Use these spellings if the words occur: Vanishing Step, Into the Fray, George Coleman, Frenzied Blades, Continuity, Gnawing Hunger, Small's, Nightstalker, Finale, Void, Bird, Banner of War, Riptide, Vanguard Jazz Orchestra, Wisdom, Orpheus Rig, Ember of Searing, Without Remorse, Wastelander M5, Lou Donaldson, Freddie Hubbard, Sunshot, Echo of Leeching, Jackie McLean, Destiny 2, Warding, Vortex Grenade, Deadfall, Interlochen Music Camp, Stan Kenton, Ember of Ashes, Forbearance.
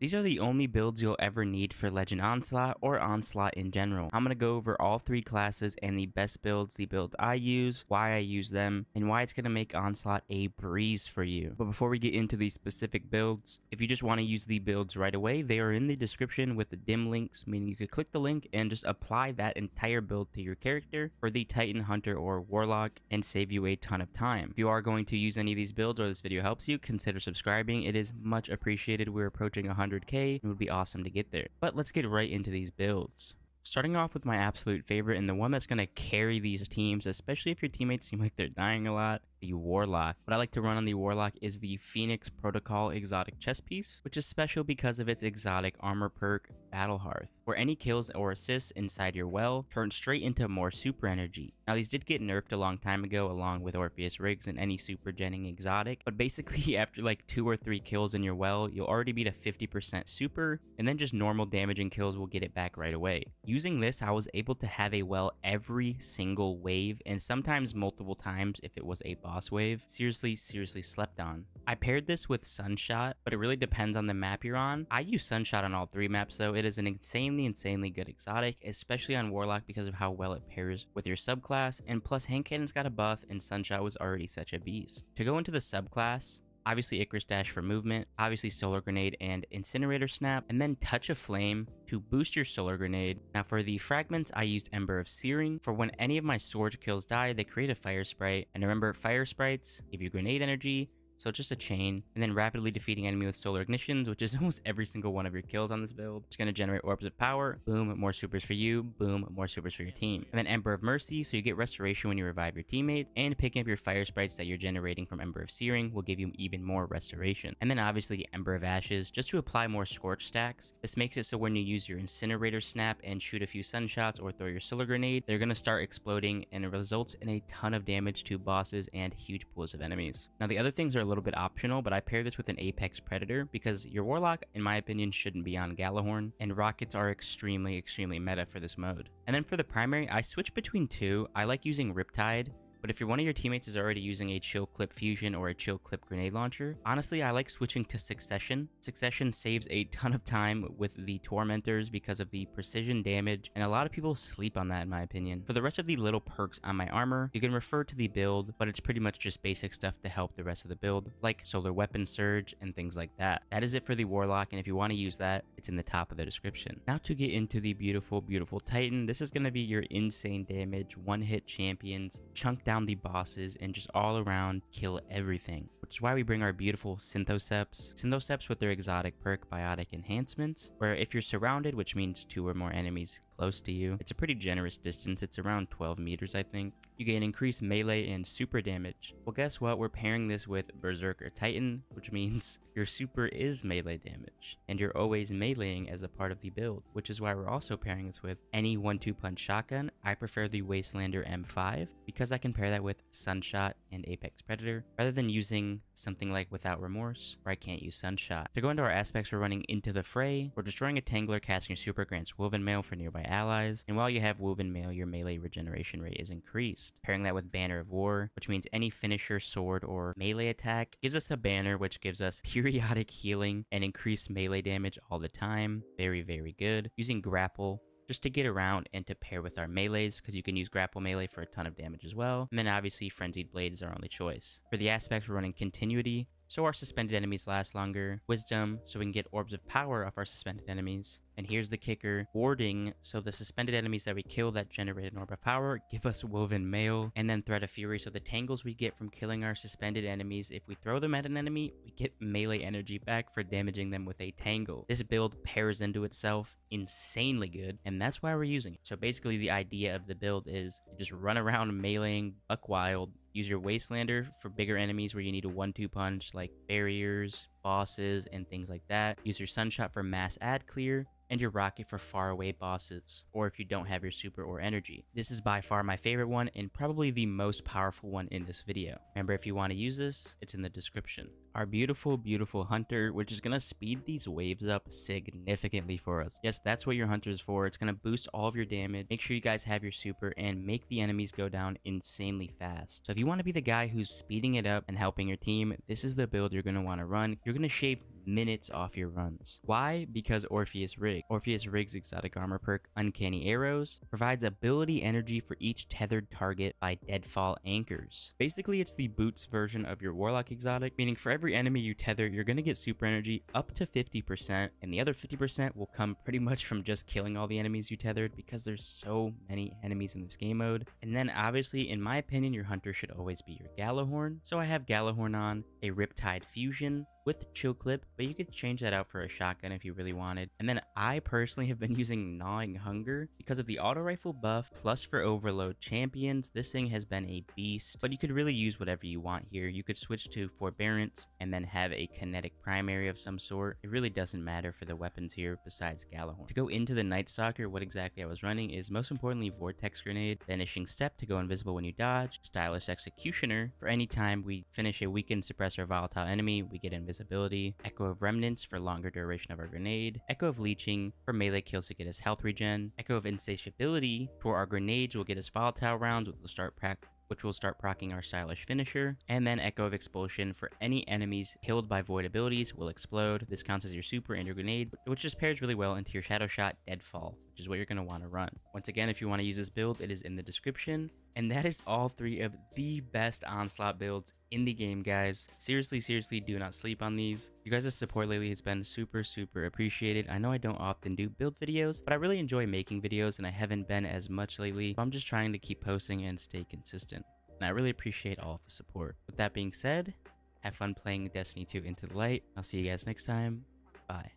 These are the only builds you'll ever need for Legend Onslaught or Onslaught in general. I'm going to go over all three classes and the best builds, the build I use, why I use them, and why it's going to make Onslaught a breeze for you. But before we get into these specific builds, if you just want to use the builds right away, they are in the description with the dim links, meaning you could click the link and just apply that entire build to your character for the Titan, Hunter, or Warlock and save you a ton of time. If you are going to use any of these builds or this video helps you, consider subscribing. It is much appreciated. We're approaching 100K. It would be awesome to get there. But let's get right into these builds. Starting off with my absolute favorite and the one that's going to carry these teams, especially if your teammates seem like they're dying a lot, the Warlock. What I like to run on the Warlock is the Phoenix Protocol exotic chess piece, which is special because of its exotic armor perk, Battle Hearth, where any kills or assists inside your well turn straight into more super energy. Now these did get nerfed a long time ago along with Orpheus Rigs and any super genning exotic, but basically after like 2 or 3 kills in your well, you'll already be to 50% super, and then just normal damage and kills will get it back right away. Using this, I was able to have a well every single wave, and sometimes multiple times if it was a boss wave. Seriously slept on. I paired this with Sunshot, but it really depends on the map you're on. I use Sunshot on all 3 maps though. It is an insanely good exotic, especially on Warlock because of how well it pairs with your subclass, and plus hand cannon's got a buff and Sunshot was already such a beast. To go into the subclass, obviously Icarus Dash for movement, obviously Solar Grenade and Incinerator Snap, and then Touch of Flame to boost your Solar Grenade. Now for the fragments, I used Ember of Searing for when any of my sword kills die, they create a Fire Sprite, and remember Fire Sprites give you grenade energy, so just a chain, and then rapidly defeating enemy with solar ignitions, which is almost every single one of your kills on this build. It's going to generate orbs of power, boom, more supers for you, boom, more supers for your team. And then Ember of Mercy, so you get restoration when you revive your teammate, and picking up your fire sprites that you're generating from Ember of Searing will give you even more restoration. And then obviously Ember of Ashes, just to apply more scorch stacks. This makes it so when you use your incinerator snap and shoot a few sunshots or throw your solar grenade, they're going to start exploding, and it results in a ton of damage to bosses and huge pools of enemies. Now the other things are a little bit optional, but I pair this with an Apex Predator because your Warlock, in my opinion, shouldn't be on Gjallarhorn, and rockets are extremely meta for this mode. And then for the primary, I switch between 2. I like using Riptide, but if one of your teammates is already using a Chill Clip Fusion or a Chill Clip Grenade Launcher, honestly, I like switching to Succession. Succession saves a ton of time with the Tormentors because of the precision damage, and a lot of people sleep on that in my opinion. For the rest of the little perks on my armor, you can refer to the build, but it's pretty much just basic stuff to help the rest of the build, like Solar Weapon Surge and things like that. That is it for the Warlock, and if you want to use that, it's in the top of the description. Now to get into the beautiful Titan, this is going to be your insane damage, one-hit champions, chunk down the bosses, and just all around kill everything, which is why we bring our beautiful Synthoceps. Synthoceps with their exotic perk Biotic Enhancements, where if you're surrounded, which means 2 or more enemies close to you, it's a pretty generous distance, it's around 12 meters I think, you gain increased melee and super damage. Well guess what, we're pairing this with Berserker Titan, which means your super is melee damage, and you're always meleeing as a part of the build, which is why we're also pairing this with any 1-2 punch shotgun. I prefer the Wastelander M5 because I can pair that with Sunshot and Apex Predator rather than using something like Without Remorse where I can't use Sunshot. To go into our aspects, we're running Into the Fray. We're destroying a Tangler, casting a super grants Woven Mail for nearby allies, and while you have Woven Mail, your melee regeneration rate is increased. Pairing that with Banner of War, which means any finisher, sword, or melee attack gives us a banner, which gives us periodic healing and increased melee damage all the time. Very good. Using Grapple, just to get around and to pair with our melees, because you can use grapple melee for a ton of damage as well. And then obviously Frenzied Blades is our only choice. For the aspects, we're running Continuity, so our suspended enemies last longer. Wisdom, so we can get orbs of power off our suspended enemies. And here's the kicker, Warding, so the suspended enemies that we kill that generate an orb of power give us Woven Mail. And then Thread of Fury, so the tangles we get from killing our suspended enemies, if we throw them at an enemy, we get melee energy back for damaging them with a tangle. This build pairs into itself insanely good, and that's why we're using it. So basically the idea of the build is you just run around meleeing buck wild. Use your Wastelander for bigger enemies where you need a 1-2 punch, like barriers, bosses, and things like that. Use your Sunshot for mass ad clear, and your rocket for faraway bosses, or if you don't have your super or energy. This is by far my favorite one, and probably the most powerful one in this video. Remember, if you want to use this, it's in the description. Our beautiful Hunter, which is going to speed these waves up significantly for us. Yes, that's what your Hunter is for. It's going to boost all of your damage, make sure you guys have your super, and make the enemies go down insanely fast. So if you want to be the guy who's speeding it up and helping your team, this is the build you're going to want to run. You're going to shave minutes off your runs. Why? Because Orpheus Rig. Orpheus Rig's exotic armor perk, Uncanny Arrows, provides ability energy for each tethered target by Deadfall anchors. Basically, it's the boots version of your Warlock exotic, meaning for every enemy you tether, you're going to get super energy up to 50%, and the other 50% will come pretty much from just killing all the enemies you tethered, because there's so many enemies in this game mode. And then obviously, in my opinion, your Hunter should always be your Gjallarhorn. So I have Gjallarhorn on, a Riptide fusion with Chill Clip, but you could change that out for a shotgun if you really wanted. And then I personally have been using Gnawing Hunger because of the auto rifle buff, plus for overload champions, this thing has been a beast, but you could really use whatever you want here. You could switch to Forbearance and then have a kinetic primary of some sort. It really doesn't matter for the weapons here besides Gjallarhorn. To go into the Nightstalker, what exactly I was running is most importantly Vortex Grenade, Vanishing Step to go invisible when you dodge, Stylish Executioner for any time we finish a weakened, suppressor, volatile enemy, we get invisible. Visibility, Echo of Remnants for longer duration of our grenade, Echo of Leeching for melee kills to get us health regen, Echo of Insatiability for our grenades will get us volatile rounds, which will start procking our stylish finisher, and then Echo of Expulsion for any enemies killed by void abilities will explode. This counts as your super and your grenade, which just pairs really well into your Shadow Shot Deadfall, which is what you're going to want to run. Once again, if you want to use this build, it is in the description. And that is all three of the best Onslaught builds in the game, guys. Seriously, do not sleep on these. You guys' support lately has been super appreciated. I know I don't often do build videos, but I really enjoy making videos, and I haven't been as much lately, so I'm just trying to keep posting and stay consistent. And I really appreciate all of the support. With that being said, have fun playing Destiny 2 Into the Light. I'll see you guys next time. Bye.